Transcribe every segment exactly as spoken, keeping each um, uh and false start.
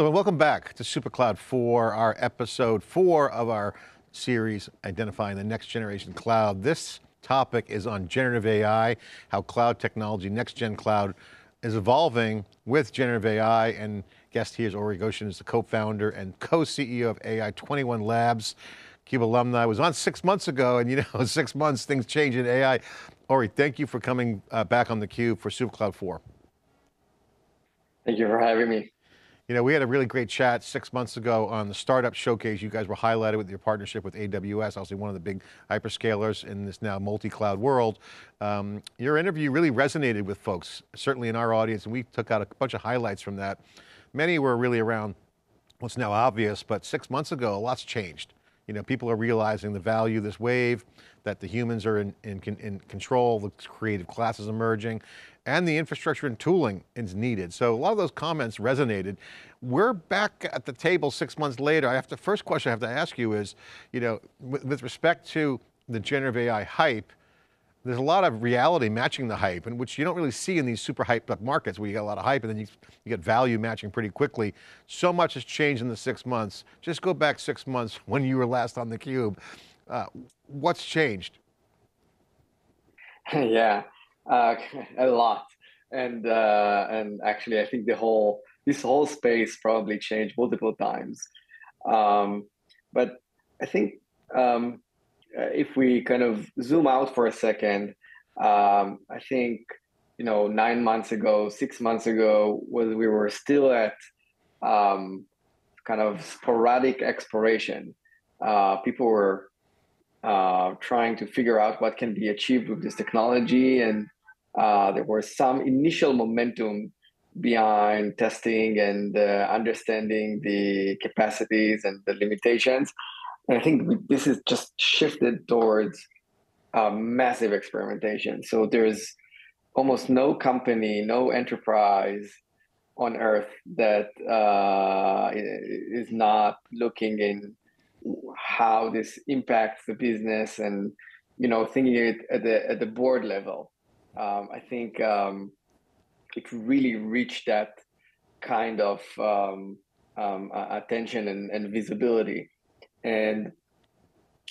Hello, welcome back to SuperCloud for our episode four of our series, Identifying the Next Generation Cloud. This topic is on generative A I, how cloud technology, next-gen cloud, is evolving with generative A I. And guest here is Ori Goshen, is the co-founder and co-C E O of A I twenty-one Labs. CUBE alumni, was on six months ago, and you know, six months, things change in A I. Ori, thank you for coming uh, back on theCUBE for SuperCloud four. Thank you for having me. You know, we had a really great chat six months ago on the startup showcase. You guys were highlighted with your partnership with A W S, obviously one of the big hyperscalers in this now multi-cloud world. Um, your interview really resonated with folks, certainly in our audience, and we took out a bunch of highlights from that. Many were really around what's now obvious, but six months ago, a lot's changed. You know, people are realizing the value of this wave, that the humans are in, in, in control, the creative class is emerging, and the infrastructure and tooling is needed. So a lot of those comments resonated. We're back at the table six months later. I have to, first question I have to ask you is, you know, with, with respect to the generative A I hype, there's a lot of reality matching the hype, and which you don't really see in these super hyped up markets where you get a lot of hype and then you, you get value matching pretty quickly. So much has changed in the six months. Just go back six months when you were last on theCUBE. Uh, what's changed? Yeah, uh, a lot. And, uh, and actually I think the whole, this whole space probably changed multiple times. Um, but I think, um, if we kind of zoom out for a second, um, I think, you know, nine months ago, six months ago, was we were still at um, kind of sporadic exploration. Uh, people were uh, trying to figure out what can be achieved with this technology. And uh, there was some initial momentum behind testing and uh, understanding the capacities and the limitations. And I think this is just shifted towards uh, massive experimentation. So there's almost no company, no enterprise on earth that uh, is not looking in how this impacts the business and, you know, thinking it at the, at the board level. Um, I think um, it really reached that kind of um, um, attention and, and visibility. And,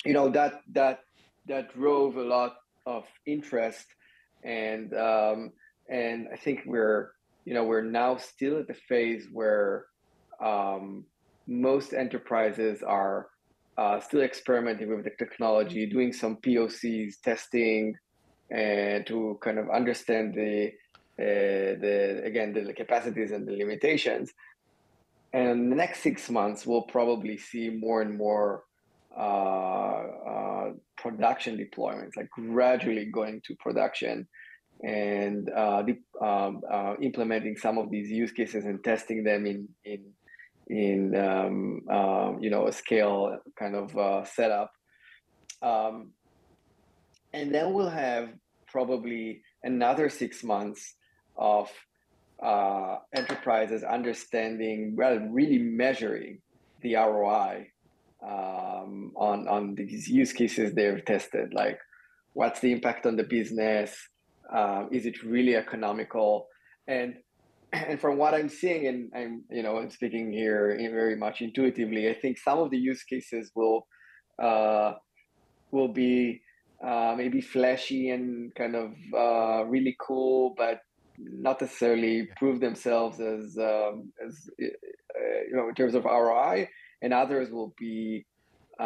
you know, that that that drove a lot of interest. And um, and I think we're, you know, we're now still at the phase where um, most enterprises are uh, still experimenting with the technology, doing some P O Cs, testing, and to kind of understand the, uh, the again, the capacities and the limitations. And the next six months, we'll probably see more and more uh, uh, production deployments, like gradually going to production and uh, um, uh, implementing some of these use cases and testing them in in in um, uh, you know, a scale kind of uh, setup. Um, and then we'll have probably another six months of Uh, enterprises understanding, well, really measuring the R O I um, on, on these use cases they've tested, like what's the impact on the business? Uh, is it really economical? And and from what I'm seeing, and I'm, you know, I'm speaking here very much intuitively, I think some of the use cases will, uh, will be uh, maybe flashy and kind of uh, really cool, but not necessarily prove themselves as, um, as uh, you know, in terms of R O I, and others will be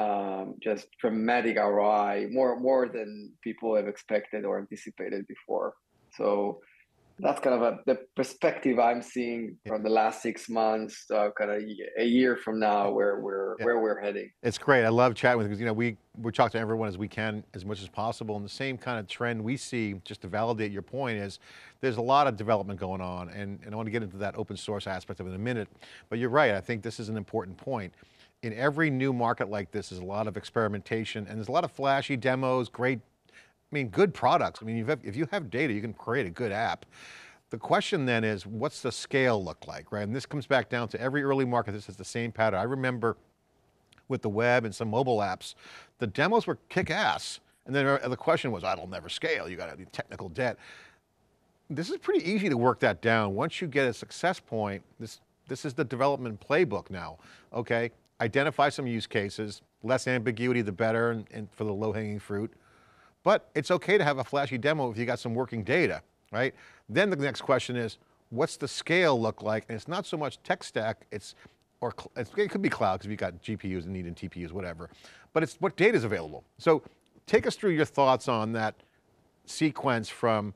um, just dramatic R O I, more more than people have expected or anticipated before. So that's kind of a, the perspective I'm seeing from the last six months, uh, kind of a year from now, where we're yeah. where we're heading. It's great. I love chatting with you because you know we we talk to everyone as we can, as much as possible, and the same kind of trend we see, just to validate your point, is there's a lot of development going on, and and I want to get into that open source aspect of it in a minute. But you're right. I think this is an important point. In every new market like this, there's a lot of experimentation, and there's a lot of flashy demos, great. I mean, good products. I mean, you've, if you have data, you can create a good app. The question then is, what's the scale look like, right? And this comes back down to every early market. This is the same pattern. I remember with the web and some mobile apps, the demos were kick ass. And then the question was, that'll never scale. You got to do technical debt. This is pretty easy to work that down. Once you get a success point, this This is the development playbook now, okay? Identify some use cases, less ambiguity the better, and, and for the low hanging fruit. But it's okay to have a flashy demo if you got some working data, right? Then the next question is, what's the scale look like? And it's not so much tech stack, it's, or it's, it could be cloud, because we've got G P Us and need and T P Us, whatever. But it's what data is available. So take us through your thoughts on that sequence from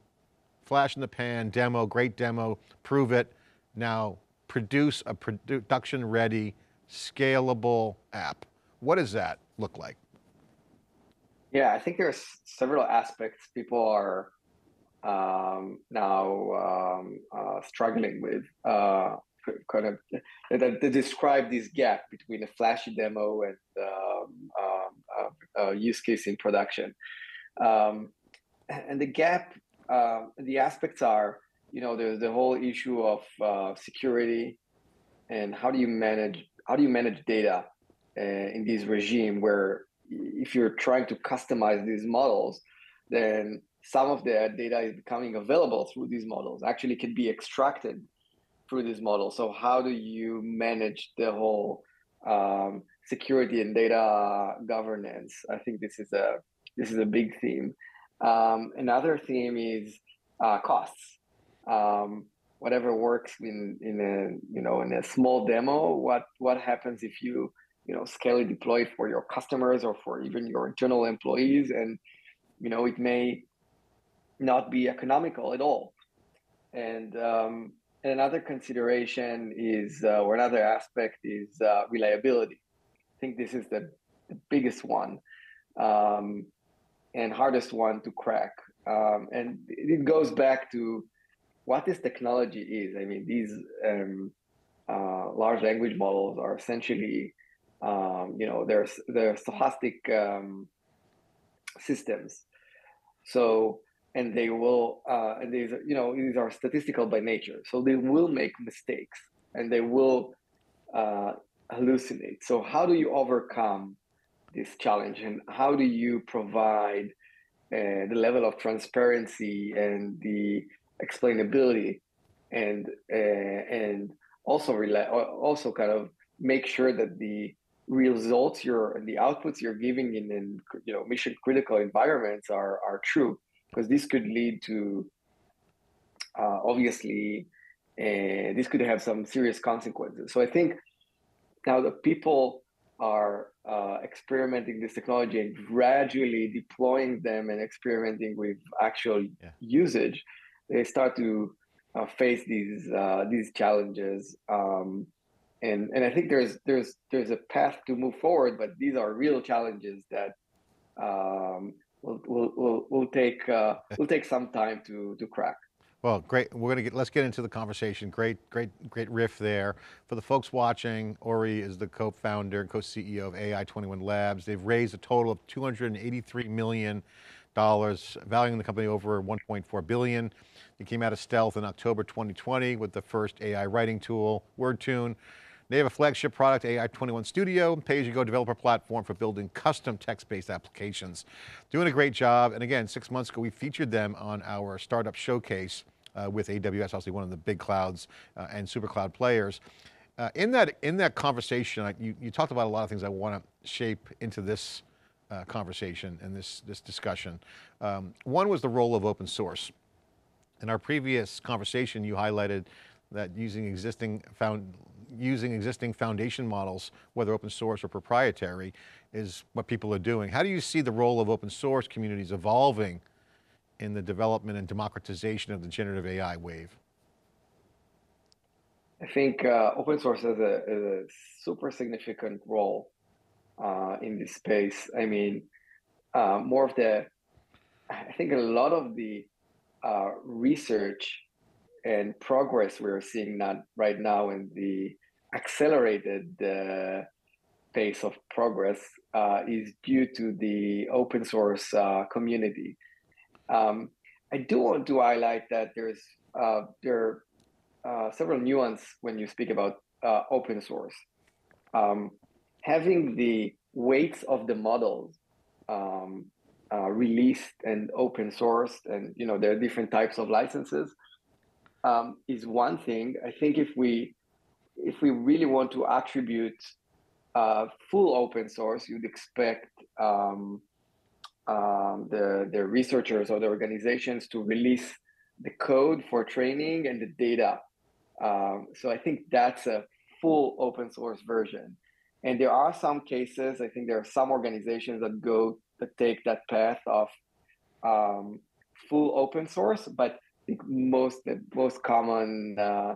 flash in the pan, demo, great demo, prove it, now produce a production ready, scalable app. What does that look like? Yeah, I think there's several aspects people are um, now um, uh, struggling with. Uh, kind of that they describe this gap between a flashy demo and um, um, uh, uh, use case in production, um, and the gap. Uh, the aspects are, you know, there's the whole issue of uh, security, and how do you manage how do you manage data uh, in this regime where, if you're trying to customize these models, then some of the data is becoming available through these models, actually can be extracted through these models. So how do you manage the whole um, security and data governance? I think this is a, this is a big theme. Um, another theme is uh, costs. Um, whatever works in, in a, you know, in a small demo, what, what happens if you, you know, scale and deploy for your customers or for even your internal employees, and you know it may not be economical at all. And um, another consideration is, uh, or another aspect is uh, reliability. I think this is the, the biggest one um, and hardest one to crack. Um, and it goes back to what this technology is. I mean, these um, uh, large language models are essentially Um, you know, there's they're stochastic um, systems. So, and they will, uh, and these, you know, these are statistical by nature. So they will make mistakes and they will uh, hallucinate. So how do you overcome this challenge, and how do you provide uh, the level of transparency and the explainability, and uh, and also rela- also kind of make sure that the results you're, the outputs you're giving in, in you know, mission critical environments are, are true, because this could lead to, uh, obviously, uh, this could have some serious consequences. So I think now that people are uh, experimenting this technology and gradually deploying them and experimenting with actual yeah. usage, they start to uh, face these, uh, these challenges. Um, And and I think there's there's there's a path to move forward, but these are real challenges that um, will will will will take uh, will take some time to to crack. Well, great. We're gonna get let's get into the conversation. Great, great, great riff there. For the folks watching, Ori is the co-founder and co-C E O of A I twenty-one Labs. They've raised a total of two hundred eighty-three million dollars, valuing the company over one point four billion dollars. They came out of stealth in October twenty twenty with the first A I writing tool, WordTune. They have a flagship product, A I twenty-one Studio, pay-as-you-go developer platform for building custom text-based applications. Doing a great job. And again, six months ago, we featured them on our startup showcase uh, with A W S, obviously one of the big clouds uh, and SuperCloud players. Uh, in that in that conversation, you, you talked about a lot of things I want to shape into this uh, conversation and this, this discussion. Um, one was the role of open source. In our previous conversation, you highlighted that using existing found, using existing foundation models, whether open source or proprietary, is what people are doing. How do you see the role of open source communities evolving in the development and democratization of the generative A I wave? I think uh, open source has a, has a super significant role uh, in this space. I mean, uh, more of the, I think a lot of the uh, research and progress we're seeing that right now in the accelerated uh, pace of progress uh, is due to the open source uh, community. Um, I do want to highlight that there's uh, there are uh, several nuances when you speak about uh, open source. Um, having the weights of the models um, uh, released and open sourced, and you know there are different types of licenses, Um, is one thing. I think if we if we really want to attribute uh, full open source, you'd expect um, um, the, the researchers or the organizations to release the code for training and the data. Um, so I think that's a full open source version. And there are some cases, I think there are some organizations that go, that take that path of um, full open source, but I think most, the most common uh,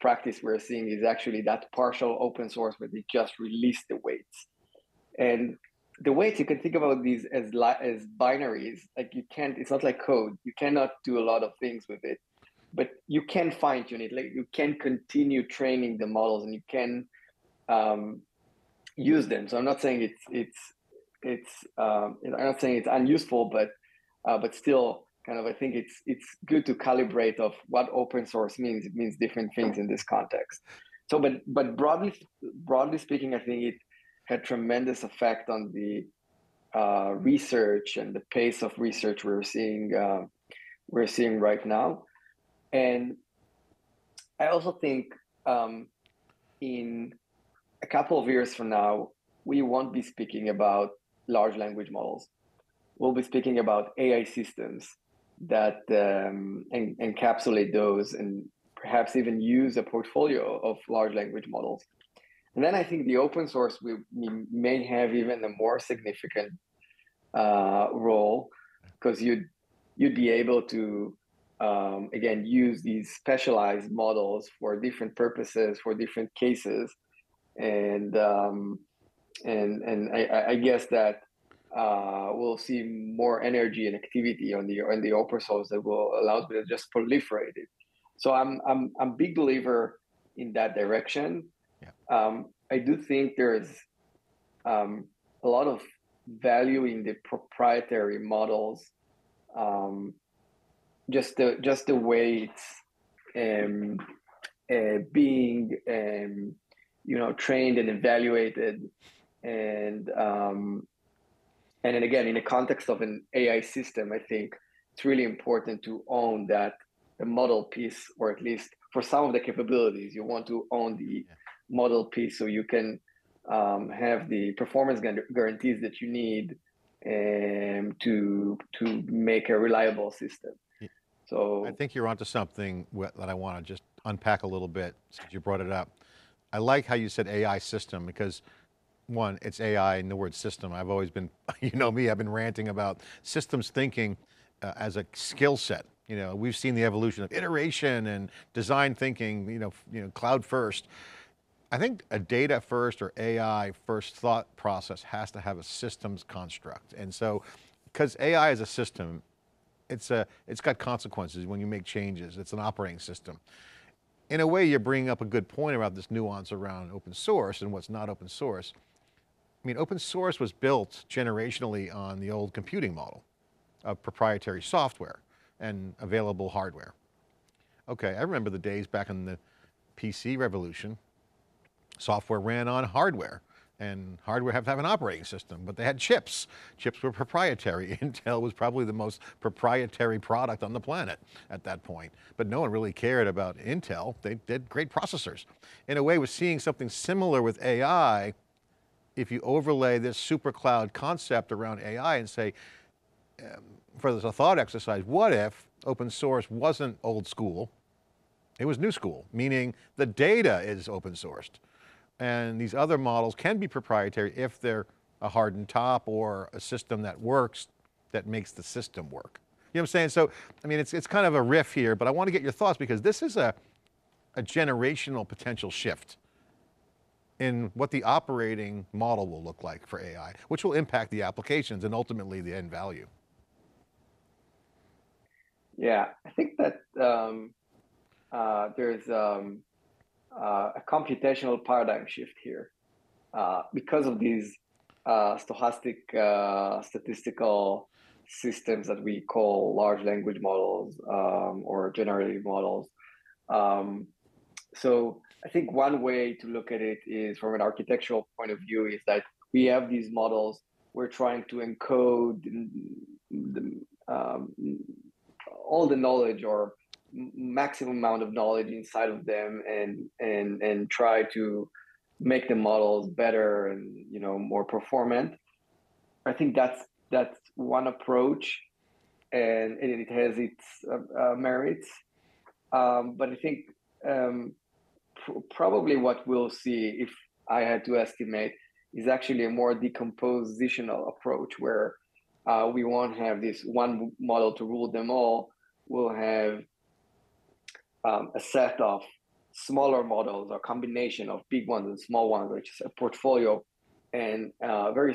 practice we're seeing is actually that partial open source where they just release the weights. And the weights, you can think about these as, as binaries, like you can't, it's not like code, you cannot do a lot of things with it, but you can fine tune it, like you can continue training the models and you can, um, use them. So I'm not saying it's it's it's um, I'm not saying it's unuseful, but uh, but still, kind of I think it's it's good to calibrate of what open source means. It means different things in this context. So, but but broadly broadly speaking, I think it had tremendous effect on the uh, research and the pace of research we're seeing uh, we're seeing right now. And I also think um, in a couple of years from now, we won't be speaking about large language models. We'll be speaking about A I systems that um, en encapsulate those and perhaps even use a portfolio of large language models. And then I think the open source, we, we may have even a more significant uh, role, because you'd, you'd be able to, um, again, use these specialized models for different purposes, for different cases. And um, and and I, I guess that uh, we'll see more energy and activity on the on the open source that will allow them to just proliferate it. So I'm I'm I'm a big believer in that direction. Yeah. Um, I do think there's um, a lot of value in the proprietary models. Um, just the just the way it's um, uh, being. Um, you know, trained and evaluated, and um, and then again, in the context of an A I system, I think it's really important to own that the model piece, or at least for some of the capabilities, you want to own the model piece so you can um, have the performance guarantees that you need um, to to make a reliable system. So I think you're onto something that I want to just unpack a little bit since you brought it up. I like how you said A I system, because one, it's A I in the word system. I've always been, you know me, I've been ranting about systems thinking uh, as a skill set. You know, we've seen the evolution of iteration and design thinking, you know, you know, cloud first. I think a data first or A I first thought process has to have a systems construct. And so, because A I is a system, it's, a, it's got consequences when you make changes. It's an operating system. In a way, you're bringing up a good point about this nuance around open source and what's not open source. I mean, open source was built generationally on the old computing model of proprietary software and available hardware. Okay, I remember the days back in the P C revolution, software ran on hardware, and hardware had to have an operating system, but they had chips. Chips were proprietary. Intel was probably the most proprietary product on the planet at that point, but no one really cared about Intel. They did great processors. In a way, we're seeing something similar with A I. If you overlay this super cloud concept around A I and say, um, for this a thought exercise, what if open source wasn't old school? It was new school, meaning the data is open sourced. And these other models can be proprietary if they're a hardened top or a system that works, that makes the system work. You know what I'm saying? So, I mean, it's, it's kind of a riff here, but I want to get your thoughts, because this is a, a generational potential shift in what the operating model will look like for A I, which will impact the applications and ultimately the end value. Yeah, I think that um, uh, there's, um, Uh, a computational paradigm shift here uh, because of these uh, stochastic uh, statistical systems that we call large language models um, or generative models. Um, so I think one way to look at it is from an architectural point of view is that we have these models, we're trying to encode the, um, all the knowledge or maximum amount of knowledge inside of them and and and try to make the models better and, you know, more performant. I think that's that's one approach, and, and it has its uh, uh, merits. Um, but I think um, pr probably what we'll see, if I had to estimate, is actually a more decompositional approach where uh, we won't have this one model to rule them all. We'll have um, a set of smaller models or combination of big ones and small ones, which is a portfolio, and a very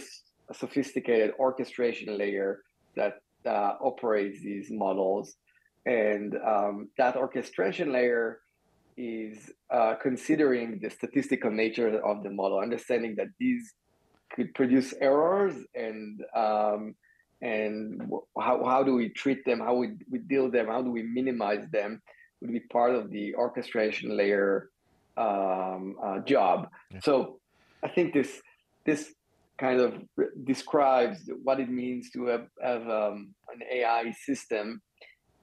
sophisticated orchestration layer that uh, operates these models. And um, that orchestration layer is uh, considering the statistical nature of the model, understanding that these could produce errors, and um, and how, how do we treat them, how we, we deal with them, how do we minimize them, would be part of the orchestration layer um, uh, job. Yeah. So I think this this kind of describes what it means to have, have um, an A I system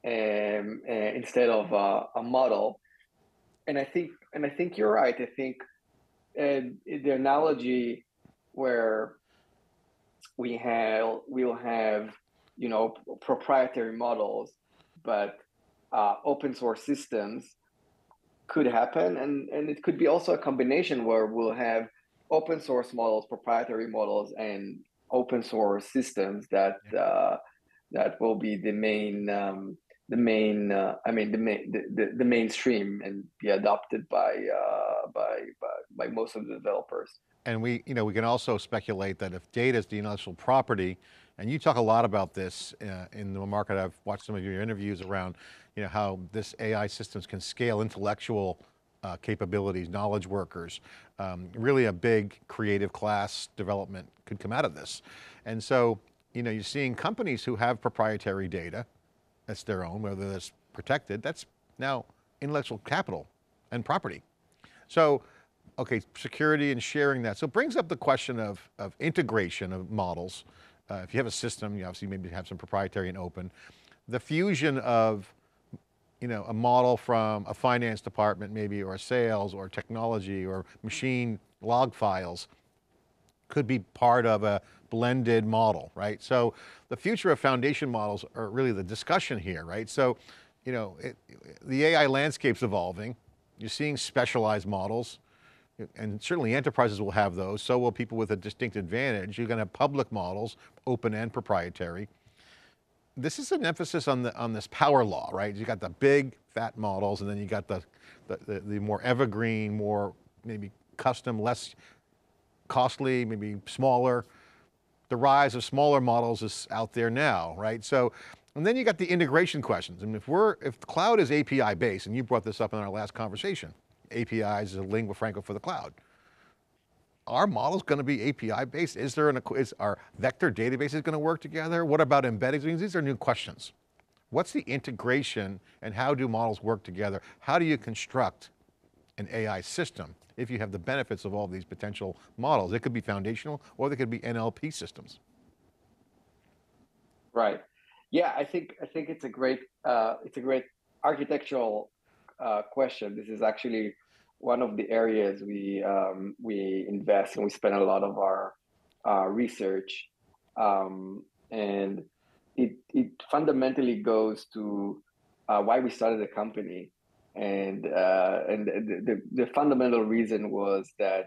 um, uh, instead of uh, a model. And I think, and I think you're right. I think uh, the analogy where we have we'll have you know proprietary models, but uh, open source systems could happen, and and it could be also a combination where we'll have open source models, proprietary models, and open source systems that uh, that will be the main. Um, the main, uh, I mean, the main, the, the, the mainstream, and be adopted by, uh, by, by, by most of the developers. And we, you know, we can also speculate that if data is the intellectual property, and you talk a lot about this uh, in the market, I've watched some of your interviews around, you know, how this A I systems can scale intellectual uh, capabilities, knowledge workers, um, really a big creative class development could come out of this. And so, you know, you're seeing companies who have proprietary data, that's their own, whether that's protected, that's now intellectual capital and property. So, okay, security and sharing that. So it brings up the question of, of integration of models. Uh, if you have a system, you obviously maybe have some proprietary and open. The fusion of, you know, a model from a finance department maybe, or sales, or technology, or machine log files could be part of a blended model, right? So the future of foundation models are really the discussion here, right? So, you know, it, the A I landscape's evolving. You're seeing specialized models, and certainly enterprises will have those. So will people with a distinct advantage. You're going to have public models, open and proprietary. This is an emphasis on the on this power law, right? You got the big fat models, and then you got the the, the, the more evergreen, more maybe custom, less costly, maybe smaller. The rise of smaller models is out there now, right? So, and then you got the integration questions. I mean, if we're, if the cloud is A P I based, and you brought this up in our last conversation, A P Is is a lingua franca for the cloud. Are models going to be A P I based? Is there an, is our vector databases going to work together? What about embeddings? These are new questions. What's the integration, and how do models work together? How do you construct an A I system if you have the benefits of all these potential models? It could be foundational, or they could be N L P systems. Right. Yeah, I think I think it's a great uh, it's a great architectural uh, question. This is actually one of the areas we um, we invest and we spend a lot of our uh, research, um, and it it fundamentally goes to uh, why we started the company. And uh, and the, the the fundamental reason was that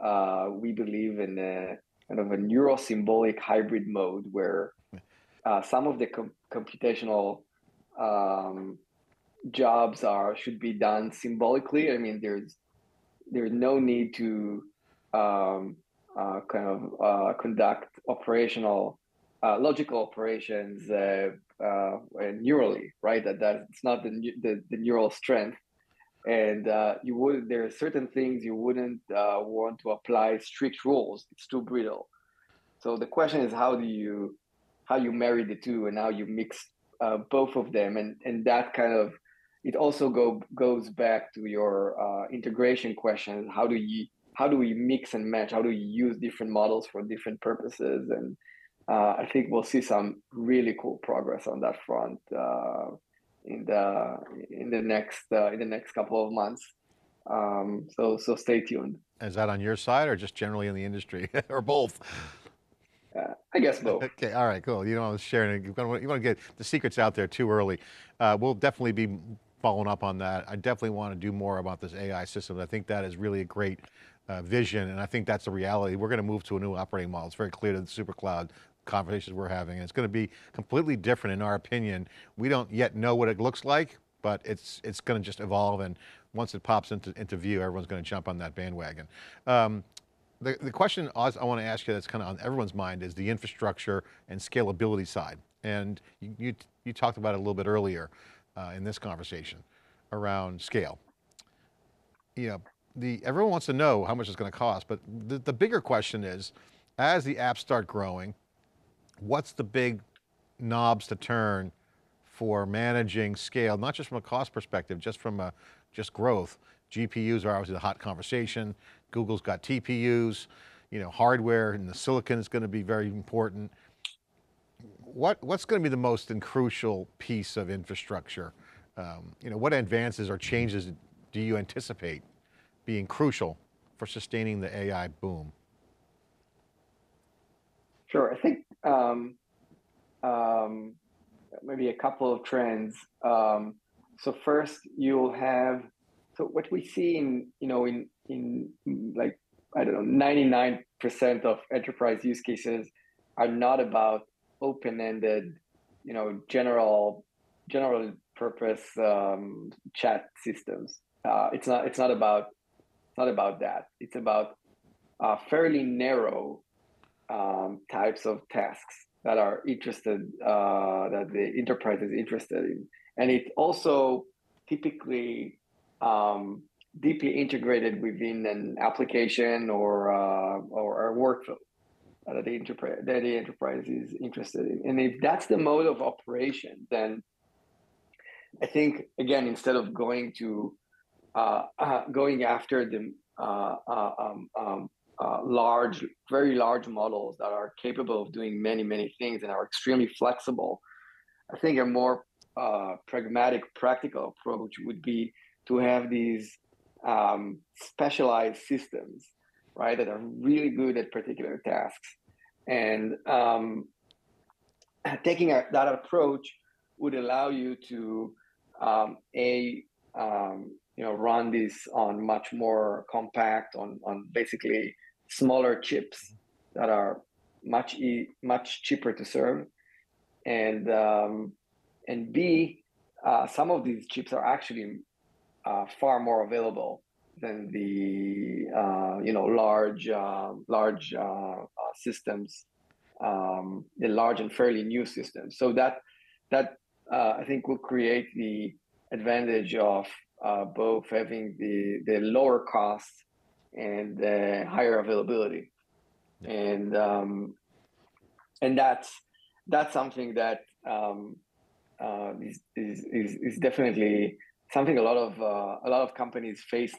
uh, we believe in a kind of a neurosymbolic hybrid mode where uh, some of the com computational um, jobs are should be done symbolically. I mean, there's there's no need to um, uh, kind of uh, conduct operational uh, logical operations. Uh, Uh, and neurally, right? That that it's not the the, the neural strength, and uh, you would there are certain things you wouldn't uh, want to apply strict rules. It's too brittle. So the question is, how do you how you marry the two, and how you mix uh, both of them, and and that kind of it also go goes back to your uh, integration question. How do you how do we mix and match? How do you use different models for different purposes? And Uh, I think we'll see some really cool progress on that front uh, in in the in the next uh, in the next couple of months. Um, so so stay tuned. Is that on your side or just generally in the industry or both? Uh, I guess both. Okay, all right, cool. You don't want to share anything. You want to get the secrets out there too early. Uh, we'll definitely be following up on that. I definitely want to do more about this A I system. I think that is really a great uh, vision, and I think that's the reality. We're going to move to a new operating model. It's very clear to the SuperCloud conversations we're having, and it's going to be completely different in our opinion. We don't yet know what it looks like, but it's it's going to just evolve, and once it pops into, into view, everyone's going to jump on that bandwagon. Um, The, the question Oz, I want to ask you that's kind of on everyone's mind is the infrastructure and scalability side. And you, you, you talked about it a little bit earlier uh, in this conversation around scale. You know, the, everyone wants to know how much it's going to cost, but the, the bigger question is, as the apps start growing, what's the big knobs to turn for managing scale, not just from a cost perspective, just from a, just growth. G P Us are obviously the hot conversation. Google's got T P Us, you know, hardware and the silicon is going to be very important. What, what's going to be the most and crucial piece of infrastructure? Um, you know, what advances or changes do you anticipate being crucial for sustaining the A I boom? Sure, I think um, um, maybe a couple of trends. Um, so first you'll have, so what we see in, you know, in, in like, I don't know, ninety-nine percent of enterprise use cases are not about open-ended, you know, general, general purpose um, chat systems. Uh, it's not, it's not about, it's not about that. It's about uh, fairly narrow um, types of tasks that are interested, uh, that the enterprise is interested in. And it also typically, Um, deeply integrated within an application or uh, or a workflow that the enterprise that the enterprise is interested in. And if that's the mode of operation, then I think again, instead of going to uh, uh, going after the uh, uh, um, um, uh, large, very large models that are capable of doing many many things and are extremely flexible, I think a more uh, pragmatic, practical approach would be to have these um, specialized systems, right, that are really good at particular tasks. And um, taking a, that approach would allow you to, um, A, um, you know, run this on much more compact, on, on basically smaller chips that are much, e much cheaper to serve. And, um, and B, uh, some of these chips are actually Uh, far more available than the uh, you know large uh, large uh, uh, systems, um, the large and fairly new systems. So that that uh, I think will create the advantage of uh, both having the the lower cost and the higher availability, yeah. and um, and that's that's something that um, uh, is, is is is definitely something a lot of uh, a lot of companies face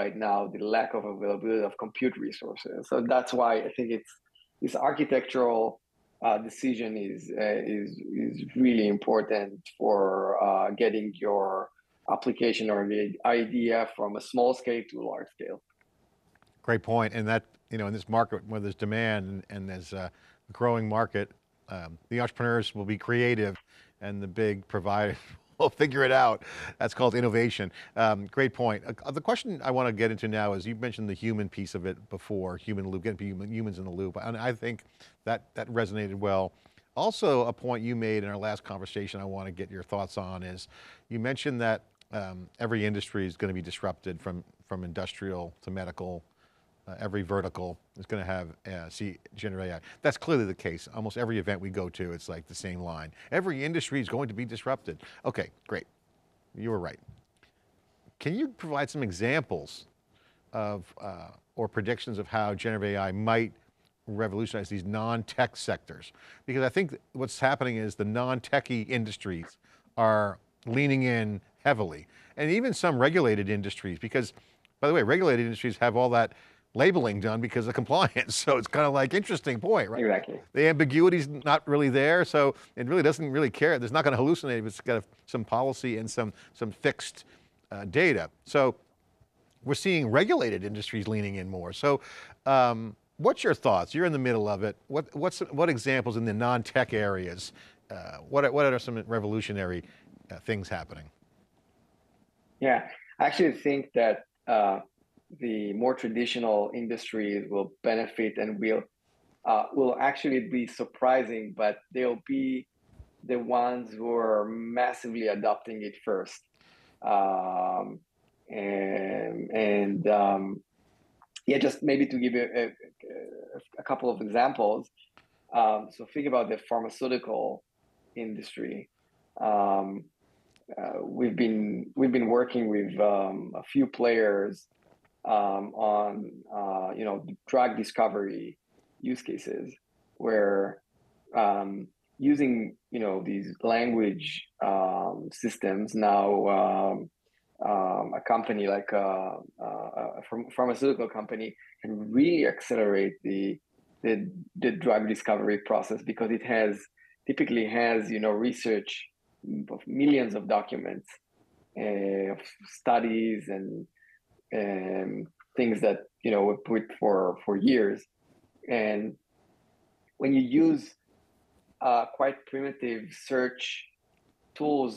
right now, the lack of availability of compute resources. So that's why I think it's this architectural uh, decision is uh, is is really important for uh, getting your application or the idea from a small scale to a large scale. Great point, and that you know in this market where there's demand and, and there's a growing market, um, the entrepreneurs will be creative, and the big providers we'll figure it out. That's called innovation. Um, great point. Uh, the question I want to get into now is you mentioned the human piece of it before, human loop, getting human, humans in the loop. And I think that, that resonated well. Also a point you made in our last conversation I want to get your thoughts on is you mentioned that um, every industry is going to be disrupted from, from industrial to medical. Uh, every vertical is going to have uh, see generative A I. That's clearly the case. Almost every event we go to, it's like the same line. Every industry is going to be disrupted. Okay, great. You were right. Can you provide some examples of, uh, or predictions of how generative A I might revolutionize these non-tech sectors? Because I think what's happening is the non-techy industries are leaning in heavily, and even some regulated industries, because by the way, regulated industries have all that labeling done because of compliance. So it's kind of like interesting point, right? Exactly. The ambiguity's not really there, so it really doesn't really care. There's not going to hallucinate if it's got some policy and some, some fixed uh, data. So we're seeing regulated industries leaning in more. So um, what's your thoughts? You're in the middle of it. What, what's, what examples in the non-tech areas? Uh, what, what are some revolutionary uh, things happening? Yeah, I actually think that uh, the more traditional industries will benefit and will uh, will actually be surprising, but they'll be the ones who are massively adopting it first. Um, and and um, yeah, just maybe to give you a, a, a couple of examples. Um, so think about the pharmaceutical industry. Um, uh, we've been we've been working with um, a few players Um, on uh, you know, drug discovery use cases, where um, using you know these language um, systems now, um, um, a company like a, a pharmaceutical company can really accelerate the, the the drug discovery process, because it has typically has you know research of millions of documents, uh, of studies and. Um, things that you know were put for for years, and when you use uh, quite primitive search tools,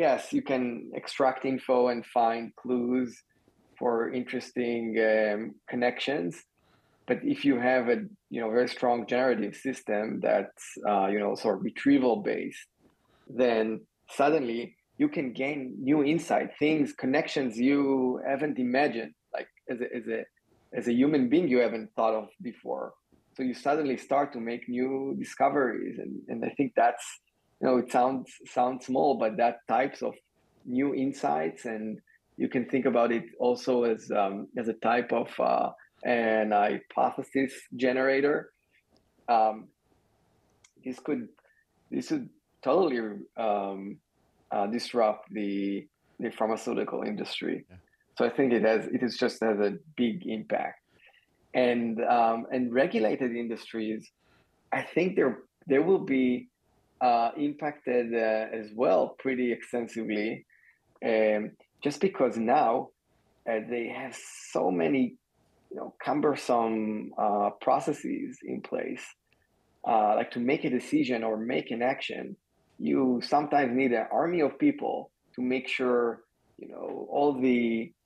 yes, you can extract info and find clues for interesting um, connections. But if you have a you know very strong generative system that's uh, you know sort of retrieval based, then suddenly you can gain new insight, things, connections you haven't imagined, like as a, as a as a human being you haven't thought of before. So you suddenly start to make new discoveries, and, and I think that's you know it sounds sounds small, but that types of new insights, and you can think about it also as um, as a type of uh, an hypothesis generator. Um, this could this would totally um, Uh, disrupt the the pharmaceutical industry. Yeah. So I think it has it is just has a big impact. And um, and regulated industries, I think there they will be uh, impacted uh, as well pretty extensively, um, just because now uh, they have so many you know cumbersome uh, processes in place. Uh, like to make a decision or make an action, you sometimes need an army of people to make sure you know all the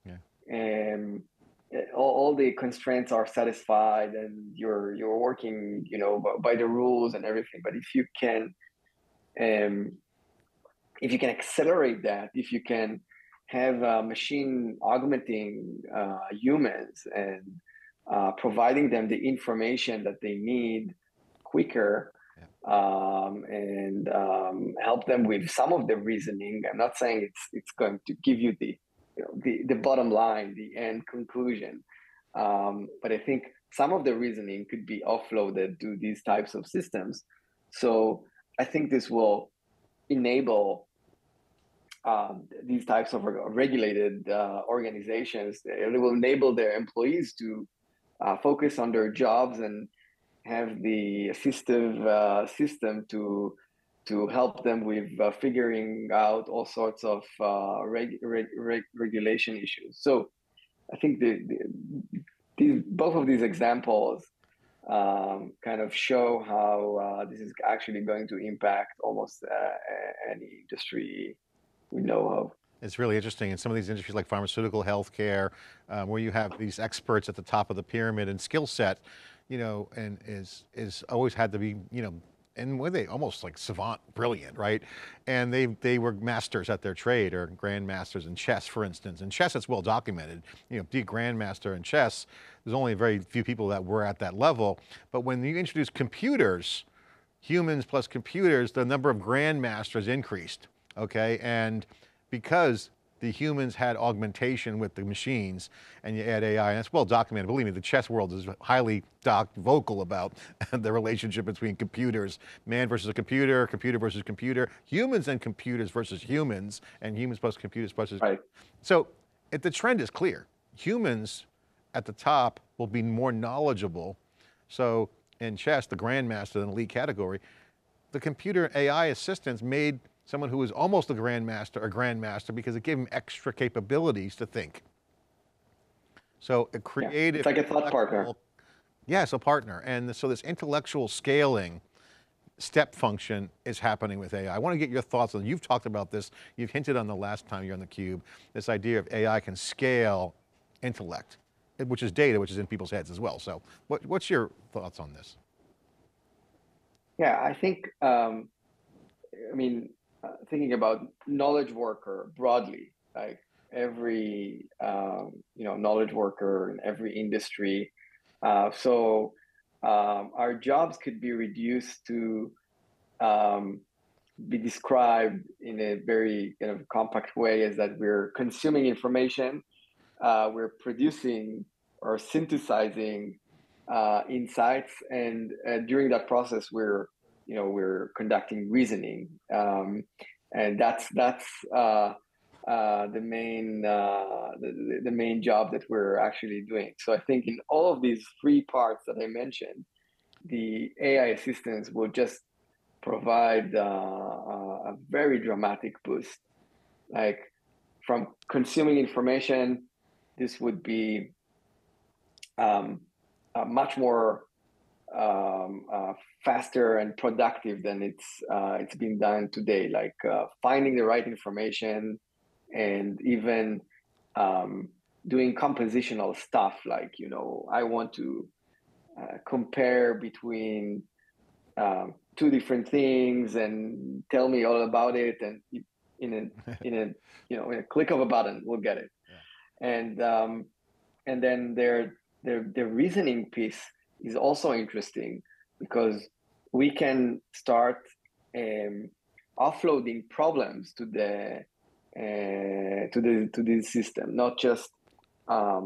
yeah. um, all, all the constraints are satisfied, and you're you're working you know by, by the rules and everything. But if you can, um, if you can accelerate that, if you can have a machine augmenting uh, humans and uh, providing them the information that they need quicker. Um, and um, help them with some of the reasoning. I'm not saying it's it's going to give you the you know, the, the bottom line, the end conclusion, um, but I think some of the reasoning could be offloaded to these types of systems. So I think this will enable um, these types of regulated uh, organizations. It will enable their employees to uh, focus on their jobs and have the assistive uh, system to to help them with uh, figuring out all sorts of uh, reg reg reg regulation issues. So I think the, the, the, both of these examples um, kind of show how uh, this is actually going to impact almost uh, any industry we know of. It's really interesting in some of these industries like pharmaceutical, healthcare, um, where you have these experts at the top of the pyramid and skill set, you know, and is, is always had to be, you know, and were they almost like savant brilliant, right? And they, they were masters at their trade, or grandmasters in chess, for instance. In chess, it's well documented. You know, be a grandmaster in chess, there's only very few people that were at that level. But when you introduce computers, humans plus computers, the number of grandmasters increased, okay? And because the humans had augmentation with the machines, and you add A I, and it's well documented. Believe me, the chess world is highly doc vocal about the relationship between computers, man versus a computer, computer versus computer, humans and computers versus humans, and humans plus computers plus. Right. So, it, the trend is clear. Humans at the top will be more knowledgeable. So in chess, the grandmaster in the elite category, the computer A I assistants made someone who was almost a grandmaster a grandmaster because it gave him extra capabilities to think. So it created- yeah, it's like a thought partner. Yes, a partner. And so this intellectual scaling step function is happening with A I. I want to get your thoughts on, you've talked about this, you've hinted on the last time you're on theCUBE, this idea of A I can scale intellect, which is data, which is in people's heads as well. So what, what's your thoughts on this? Yeah, I think, um, I mean, uh, thinking about knowledge worker broadly, like every, um, you know, knowledge worker in every industry. Uh, so um, our jobs could be reduced to um, be described in a very kind of compact way as that we're consuming information, uh, we're producing or synthesizing Uh, insights, and uh, during that process, we're, you know, we're conducting reasoning, um, and that's that's uh, uh, the main uh, the, the main job that we're actually doing. So I think in all of these three parts that I mentioned, the A I assistants will just provide uh, a very dramatic boost. Like from consuming information, this would be. Um, Uh, much more um, uh, faster and productive than it's uh, it's been done today. Like uh, finding the right information, and even um, doing compositional stuff. Like you know, I want to uh, compare between um, two different things and tell me all about it. And in a in a you know in a click of a button, we'll get it. Yeah. And um, and then there. The, the reasoning piece is also interesting because we can start um, offloading problems to the uh, to the to the system, not just um,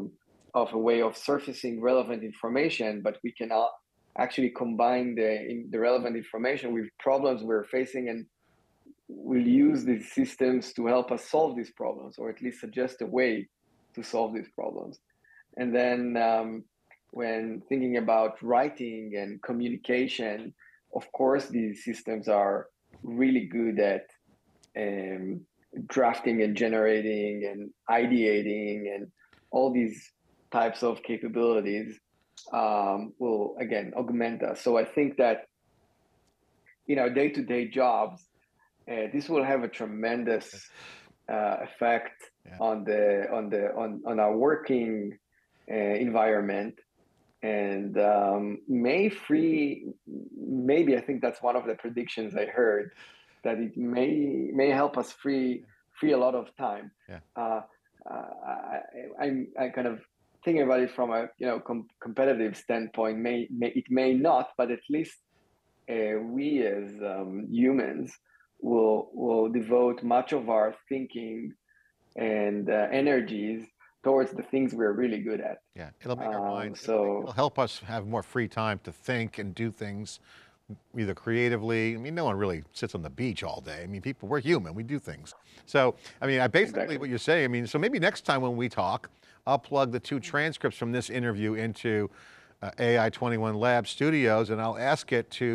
of a way of surfacing relevant information, but we can actually combine the in the relevant information with problems we're facing, and we'll use these systems to help us solve these problems, or at least suggest a way to solve these problems. And then um, when thinking about writing and communication, of course, these systems are really good at um, drafting and generating and ideating, and all these types of capabilities um, will, again, augment us. So I think that in our day-to-day jobs, uh, this will have a tremendous uh, effect yeah. on the on the on, on our working Uh, environment, and um, may free, maybe I think that's one of the predictions I heard, that it may may help us free free a lot of time. Yeah. Uh, uh, I, I'm I kind of thinking about it from a you know com competitive standpoint. May, may it may not, but at least uh, we as um, humans will will devote much of our thinking and uh, energies towards the things we're really good at. Yeah, it'll make our um, minds, so it'll, it'll help us have more free time to think and do things either creatively. I mean, no one really sits on the beach all day. I mean, people, we're human, we do things. So, I mean, I basically exactly. what you're saying, I mean, so maybe next time when we talk, I'll plug the two transcripts from this interview into uh, A I twenty-one Lab Studios, and I'll ask it to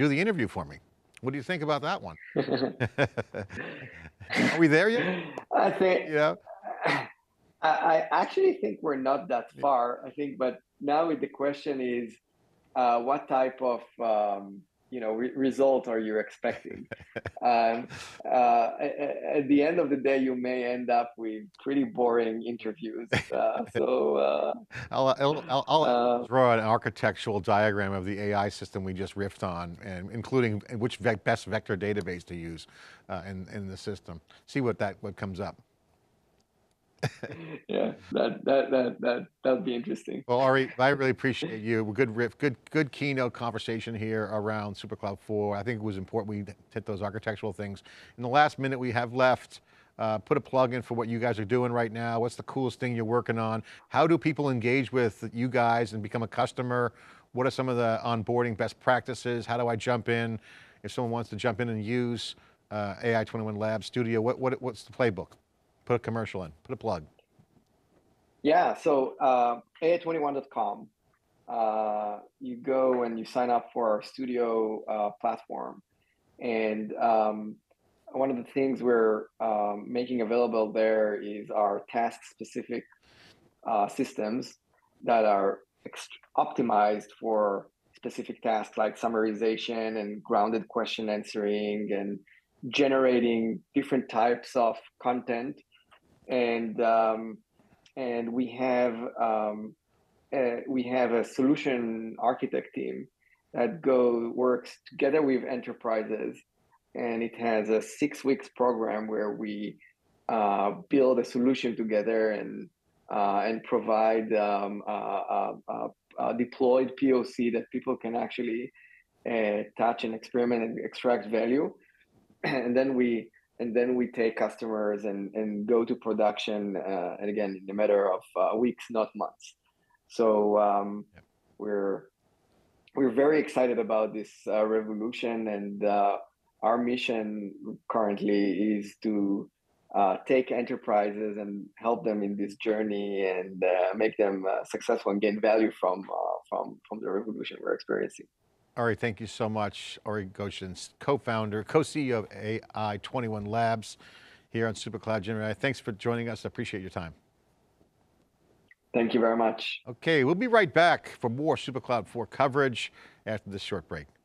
do the interview for me. What do you think about that one? Are we there yet? I think, you know? I actually think we're not that far, I think, but now the question is, uh, what type of, um, you know, re result are you expecting? um, uh, at the end of the day, you may end up with pretty boring interviews. Uh, so uh, I'll, I'll, I'll, I'll uh, draw an architectural diagram of the A I system we just riffed on, and including which ve best vector database to use uh, in, in the system. See what that what comes up. Yeah, that that that that that'd be interesting. Well, Ori, I really appreciate you. Good riff, good good keynote conversation here around SuperCloud four. I think it was important we hit those architectural things. In the last minute we have left, uh, put a plug in for what you guys are doing right now. What's the coolest thing you're working on? How do people engage with you guys and become a customer? What are some of the onboarding best practices? How do I jump in if someone wants to jump in and use uh, A I twenty-one Labs Studio? What what what's the playbook? Put a commercial in, put a plug. Yeah, so uh, A I twenty-one dot com, uh, you go and you sign up for our studio uh, platform. And um, one of the things we're um, making available there is our task-specific uh, systems that are optimized for specific tasks like summarization and grounded question answering and generating different types of content. And um, and we have um, a, we have a solution architect team that go works together with enterprises, and it has a six weeks program where we uh, build a solution together and uh, and provide um, uh, uh, uh, uh, deployed P O C that people can actually uh, touch and experiment and extract value, and then we and then we take customers and and go to production, uh, and again in a matter of uh, weeks, not months. So um, yep. we're. We're very excited about this uh, revolution, and uh, our mission currently is to uh, take enterprises and help them in this journey and uh, make them uh, successful and gain value from, uh, from, from the revolution we're experiencing. Ori, thank you so much. Ori Goshen, co-founder, co-C E O of A I twenty-one Labs here on SuperCloud Gen A I. Thanks for joining us, I appreciate your time. Thank you very much. Okay, we'll be right back for more SuperCloud four coverage after this short break.